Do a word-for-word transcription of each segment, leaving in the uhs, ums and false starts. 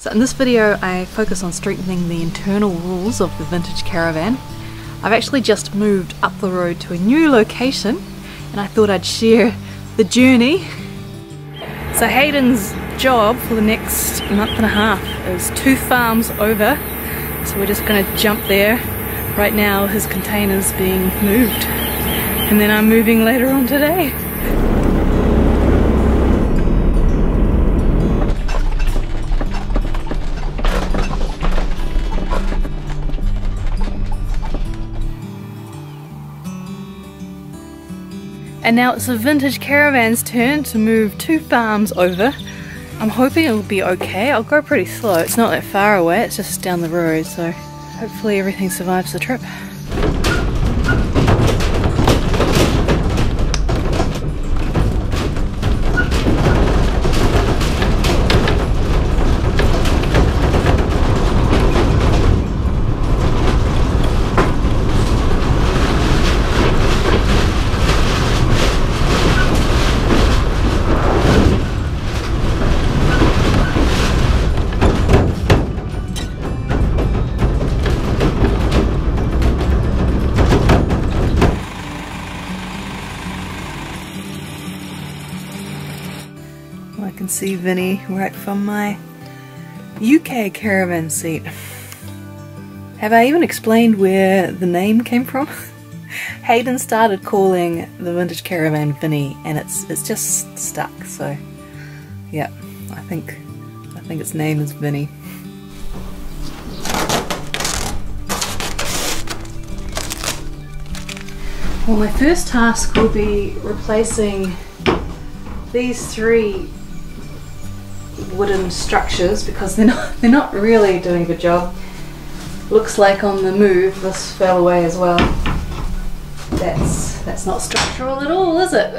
So in this video I focus on strengthening the internal rules of the vintage caravan. I've actually just moved up the road to a new location and I thought I'd share the journey. So Hayden's job for the next month and a half is two farms over, so we're just going to jump there. Right now his container's being moved and then I'm moving later on today. And now it's the vintage caravan's turn to move two farms over. I'm hoping it'll be okay. I'll go pretty slow. It's not that far away, it's just down the road, so hopefully everything survives the trip. I can see Vinny right from my U K caravan seat. Have I even explained where the name came from? Hayden started calling the vintage caravan Vinny, and it's it's just stuck. So, yeah, I think I think its name is Vinny. Well, my first task will be replacing these three wooden structures because they're not, they're not really doing a good job. Looks like on the move this fell away as well. That's, that's not structural at all, is it?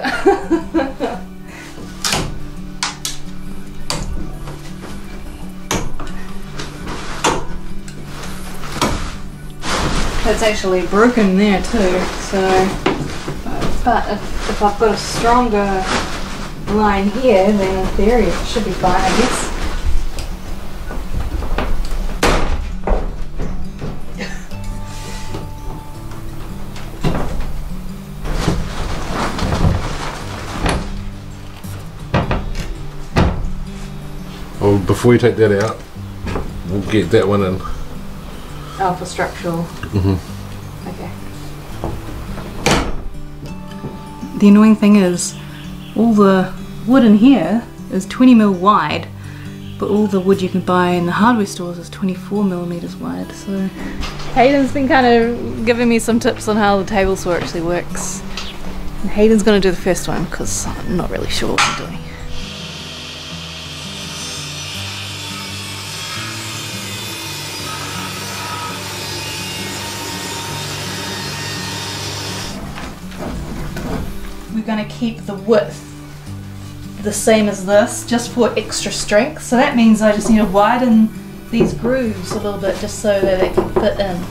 It's actually broken there too, so but if, if I've got a stronger line here, then in theory it should be fine, I guess. Well, before you take that out, we'll get that one in. Oh, for structural. Mm-hmm. Okay. The annoying thing is, all the wood in here is twenty mil wide, but all the wood you can buy in the hardware stores is twenty-four millimeters wide, so... Hayden's been kind of giving me some tips on how the table saw actually works. And Hayden's going to do the first one, because I'm not really sure what I'm doing. We're going to keep the width the same as this just for extra strength, so that means I just need to widen these grooves a little bit just so that it can fit in.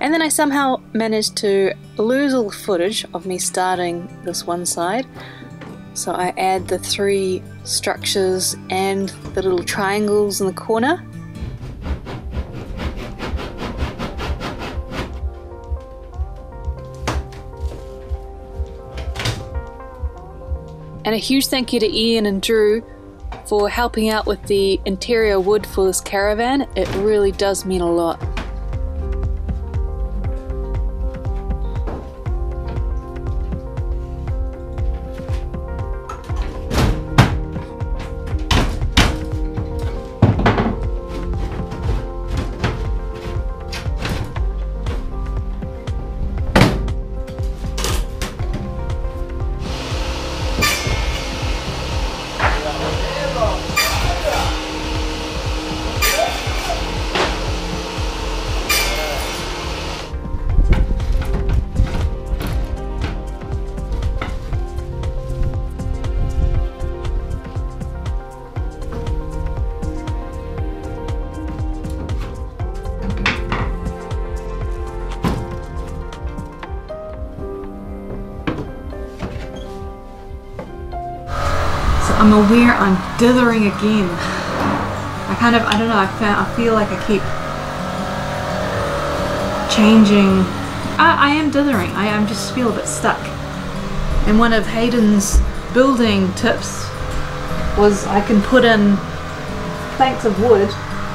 And then I somehow managed to lose all the footage of me starting this one side. So I add the three structures and the little triangles in the corner. And a huge thank you to Ian and Drew for helping out with the interior wood for this caravan. It really does mean a lot. I'm aware I'm dithering again. I kind of, I don't know, I, I feel like I keep changing. I, I am dithering, I am just feel a bit stuck. And one of Hayden's building tips was I can put in planks of wood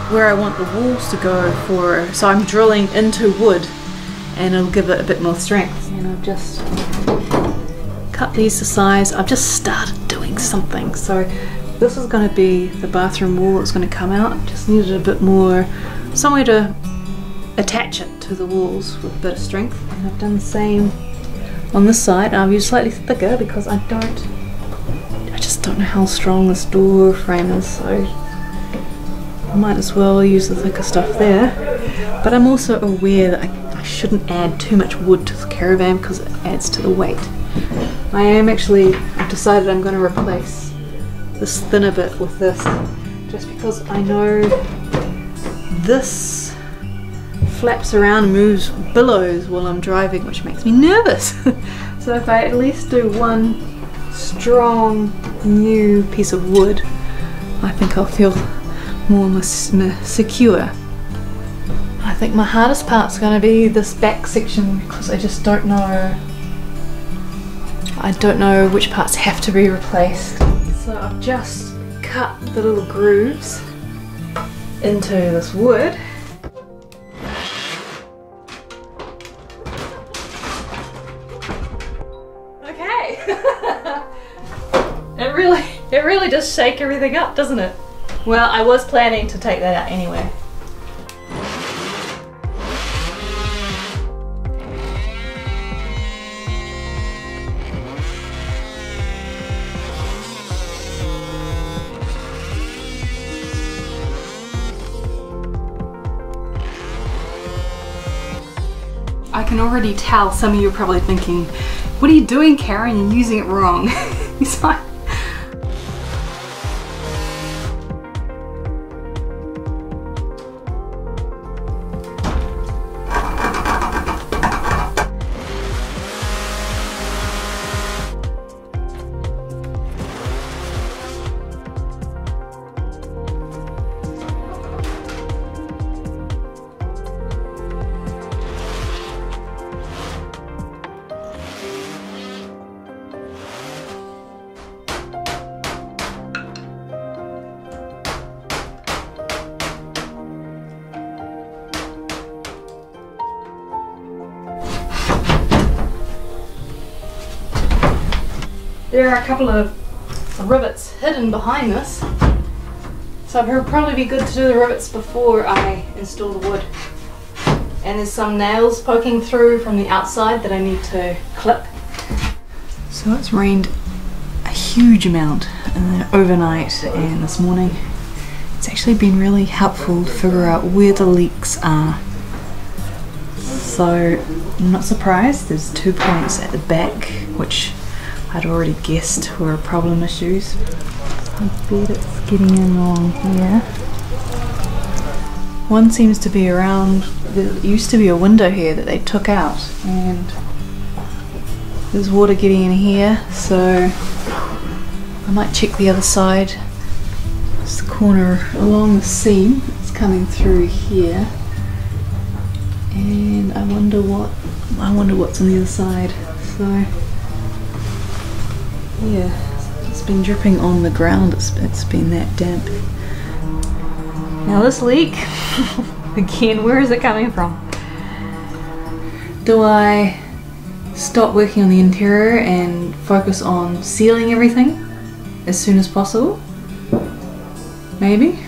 where I want the walls to go for, so I'm drilling into wood and it'll give it a bit more strength. And I've just cut these to size. I've just started doing something. So this is going to be the bathroom wall that's going to come out. Just needed a bit more, somewhere to attach it to the walls with a bit of strength. And I've done the same on this side. I've used slightly thicker because I don't, I just don't know how strong this door frame is, so I might as well use the thicker stuff there. But I'm also aware that I, I shouldn't add too much wood to the caravan because it adds to the weight. I am actually, I've decided I'm going to replace this thinner bit with this, just because I know this flaps around and moves billows while I'm driving, which makes me nervous. So if I at least do one strong new piece of wood, I think I'll feel more secure. I think my hardest part's going to be this back section, because I just don't know, I don't know which parts have to be replaced. So I've just cut the little grooves into this wood. Okay. It really, it really does shake everything up, doesn't it? Well, I was planning to take that out anyway. I can already tell some of you are probably thinking, what are you doing, Karen? You're using it wrong. It's like, there are a couple of rivets hidden behind this, so it'll probably be good to do the rivets before I install the wood. And there's some nails poking through from the outside that I need to clip. So it's rained a huge amount overnight and this morning. It's actually been really helpful to figure out where the leaks are. So I'm not surprised, there's two points at the back which I'd already guessed were problem issues. I bet it's getting in wrong here. One seems to be around, there used to be a window here that they took out, and there's water getting in here, so I might check the other side. It's the corner along the seam, it's coming through here, and I wonder what, I wonder what's on the other side. So yeah, it's been dripping on the ground, it's, it's been that damp. Now this leak, again, where is it coming from? Do I stop working on the interior and focus on sealing everything as soon as possible? Maybe?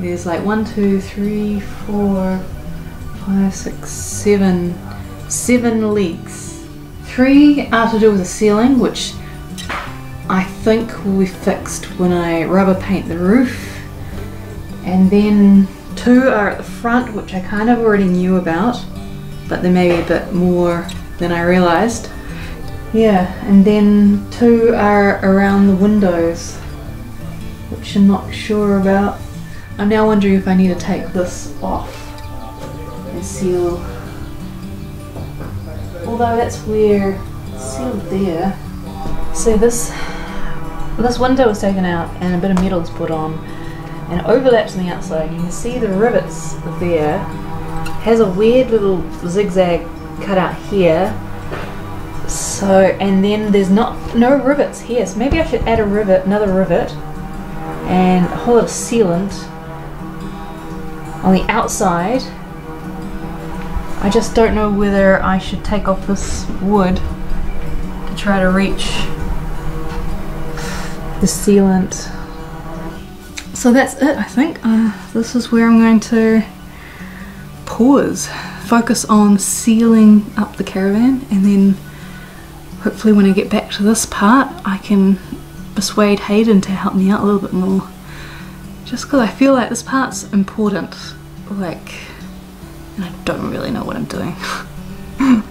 There's like one, two, three, four, five, six, seven, seven leaks. Three are to do with the ceiling, which I think will be fixed when I rubber paint the roof, and then two are at the front, which I kind of already knew about, but there may be a bit more than I realized. Yeah, and then two are around the windows, which I'm not sure about. I'm now wondering if I need to take this off and seal, although that's where, sealed there. So this Well, this window was taken out and a bit of metal is put on and it overlaps on the outside. You can see the rivets there. It has a weird little zigzag cut out here. So, and then there's not no rivets here, so maybe I should add a rivet, another rivet, and a whole lot of sealant on the outside. I just don't know whether I should take off this wood to try to reach the sealant. So that's it, I think. Uh, this is where I'm going to pause, focus on sealing up the caravan, and then hopefully when I get back to this part I can persuade Hayden to help me out a little bit more, just because I feel like this part's important, like, and I don't really know what I'm doing.